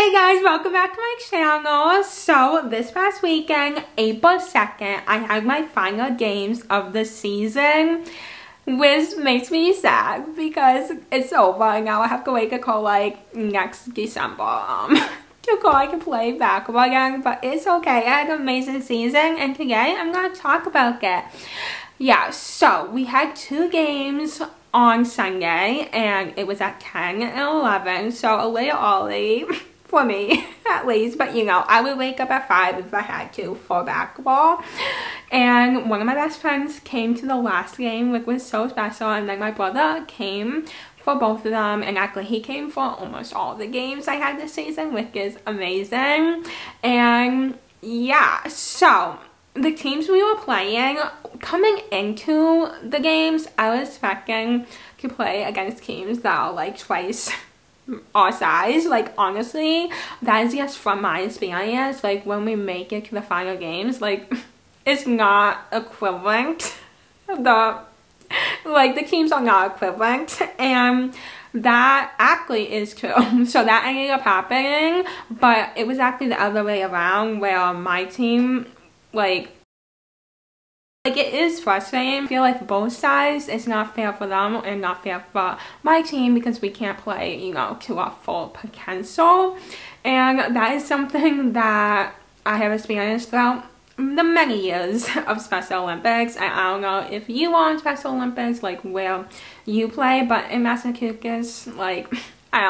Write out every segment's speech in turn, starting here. Hey guys, welcome back to my channel. So this past weekend, April 2nd, I had my final games of the season, which makes me sad because it's over and now I have to wait until like next December to go I can play basketball again. But it's okay, I had an amazing season and today I'm gonna talk about it. Yeah, so we had two games on Sunday and it was at 10 and 11, so a little early. For me, at least, but you know, I would wake up at 5 if I had to for basketball. And one of my best friends came to the last game, which was so special, and then my brother came for both of them, and actually he came for almost all the games I had this season, which is amazing. And yeah, so the teams we were playing, coming into the games, I was expecting to play against teams that are like twice our size. Like honestly, that is just from my experience. Like when we make it to the final games, like it's not equivalent. The teams are not equivalent, and that actually is true. So that ended up happening, but it was actually the other way around where my team like it is frustrating. I feel like both sides, it's not fair for them and not fair for my team because we can't play, you know, to our full potential. And that is something that I have experienced throughout the many years of Special Olympics. And I don't know if you are in Special Olympics, like where you play, but in Massachusetts, like I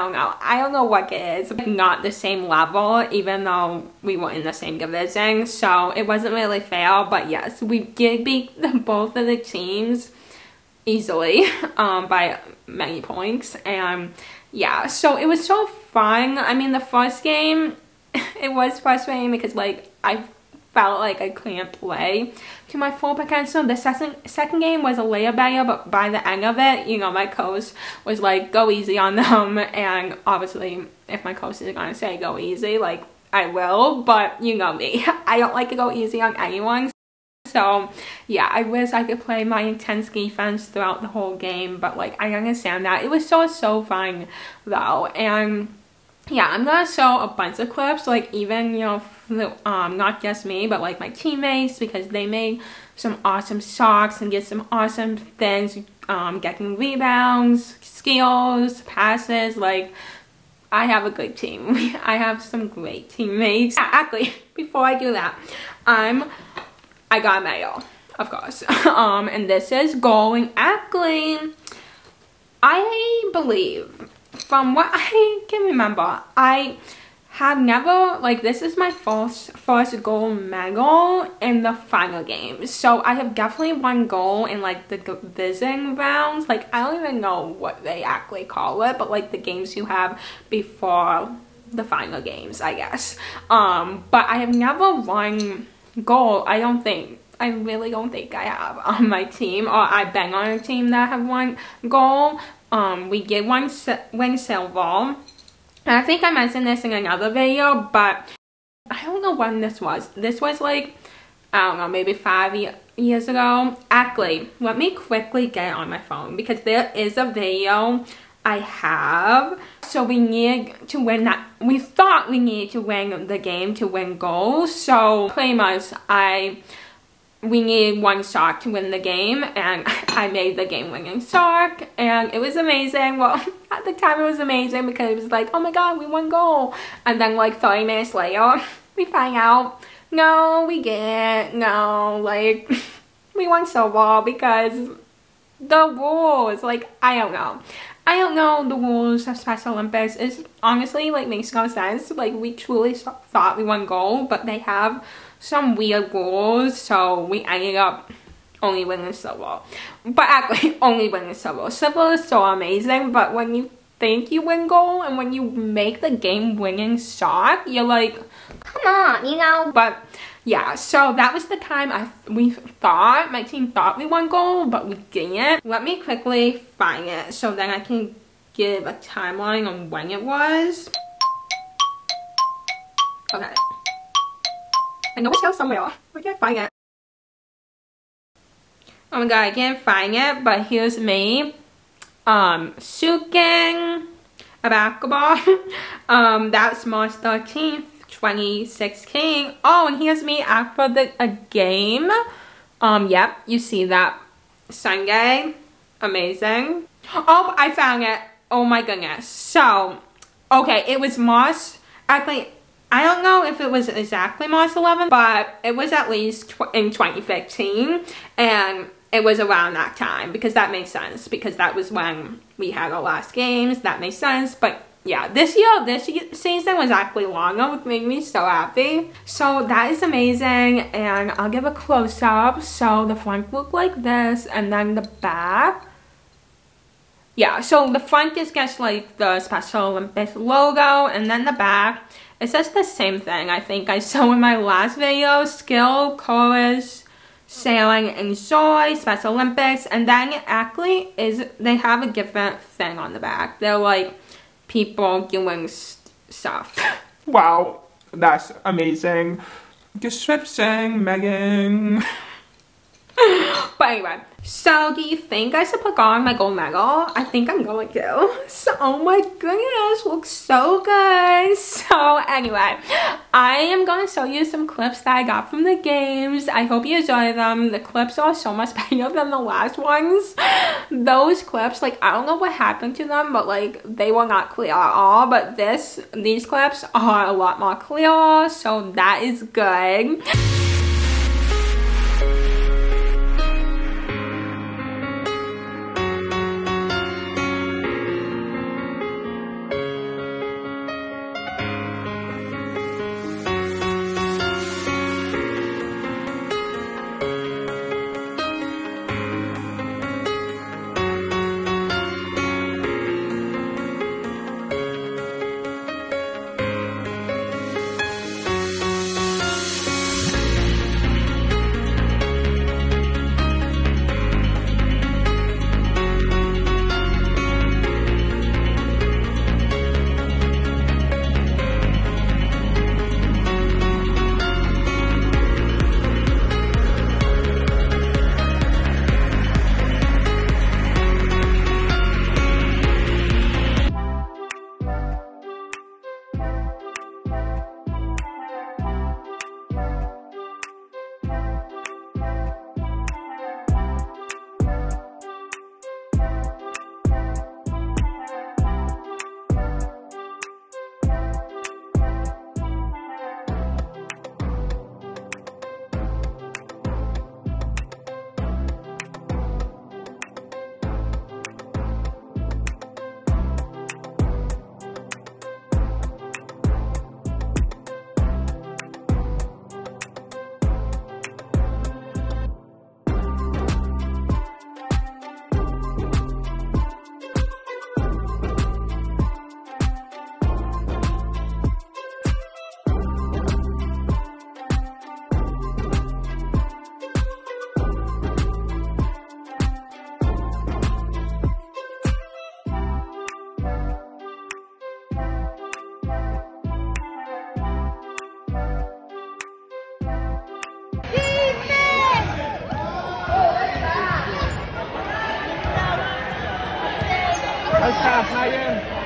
don't know what it is. Not the same level, even though we were in the same division, so it wasn't really fair. But yes, we did beat both of the teams easily by many points. And yeah, so it was so fun. I mean, the first game, it was frustrating because like I felt like I couldn't play to my full potential. The second game was a layer better, but by the end of it, you know, my coach was like, go easy on them. And obviously, if my coach is gonna say go easy, like I will, but you know me, I don't like to go easy on anyone. So yeah, I wish I could play my intense defense throughout the whole game, but like I understand that. It was so fun though. And yeah, I'm gonna show a bunch of clips, like even, you know, not just me, but like my teammates, because they made some awesome shots and did some awesome things, getting rebounds, skills, passes. Like, I have a good team. I have some great teammates. Actually, before I do that, I got mail, of course. And this is going, actually, I believe, from what I can remember, I have never, like, this is my first gold medal in the final game. So I have definitely won gold in like the division rounds. Like, I don't even know what they actually call it, but like the games you have before the final games, I guess. But I have never won gold, I don't think. I really don't think I have on my team, or I bang on a team that have won gold. We did win silver. And I think I mentioned this in another video, but I don't know when this was. This was like, I don't know, maybe 5 years ago. Actually, let me quickly get on my phone because there is a video I have. So we need to win that. We thought we needed to win the game to win gold. So pretty much we needed one sock to win the game, and I made the game-winning sock, and it was amazing. Well, at the time it was amazing because it was like, oh my god, we won gold. And then like 30 minutes later, we find out, no, we didn't. No, like, we won silver because the rules, like, I don't know the rules of Special Olympics. It's honestly, like, makes no sense. Like, we truly thought we won gold, but they have some weird rules, so we ended up only winning silver. But actually, only winning silver. Silver is so amazing, but when you think you win gold and when you make the game-winning shot, you're like, come on, you know? But yeah, so that was the time my team thought we won gold, but we didn't. Let me quickly find it so then I can give a timeline on when it was. Okay. I know it's here somewhere. I can't find it. Oh my god, I can't find it, but here's me. Shooting. a basketball. That's March 13th, 2016. Oh, and here's me after a game. Yep, you see that Sunday. Amazing. Oh, I found it. Oh my goodness. So, okay, it was March. Actually, I don't know if it was exactly March 11th, but it was at least in 2015, and it was around that time, because that makes sense, because that was when we had our last games. That makes sense. But yeah, this season was actually longer, which made me so happy. So that is amazing, and I'll give a close-up. So the front looked like this, and then the back. Yeah, so the front is just like the Special Olympics logo, and then the back, it says the same thing I think I saw in my last video: skill, chorus, sailing, and joy, Special Olympics. And then it actually is, they have a different thing on the back. They're like people doing stuff. Wow, that's amazing. Description, Megan. But anyway, so do you think I should put on my gold medal? I think I'm going to. So, oh my goodness, looks so good. So anyway, I am going to show you some clips that I got from the games. I hope you enjoy them. The clips are so much better than the last ones. Those clips, like, I don't know what happened to them, but like, they were not clear at all. But these clips are a lot more clear, so that is good. Let's pass, Megan.